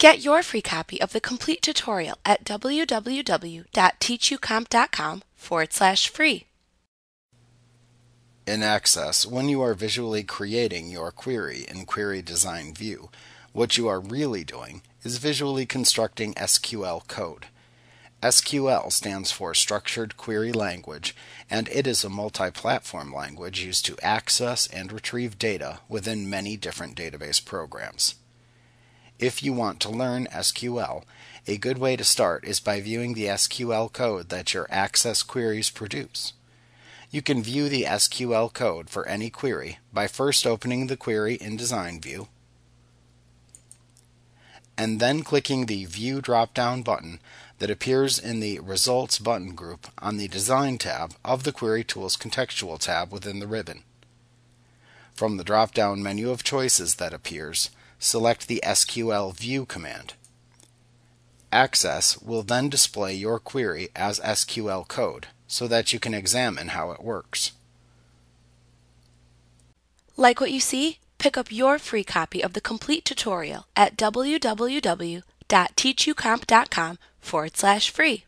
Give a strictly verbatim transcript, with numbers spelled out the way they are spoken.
Get your free copy of the complete tutorial at www.teachucomp.com forward slash free. In Access, when you are visually creating your query in Query Design View, what you are really doing is visually constructing S Q L code. S Q L stands for Structured Query Language, and it is a multi-platform language used to access and retrieve data within many different database programs. If you want to learn S Q L, a good way to start is by viewing the S Q L code that your Access queries produce. You can view the S Q L code for any query by first opening the query in Design View, and then clicking the View drop-down button that appears in the Results button group on the Design tab of the Query Tools contextual tab within the ribbon. From the drop-down menu of choices that appears, select the S Q L View command. Access will then display your query as S Q L code so that you can examine how it works. Like what you see? Pick up your free copy of the complete tutorial at www.teachucomp.com forward slash free.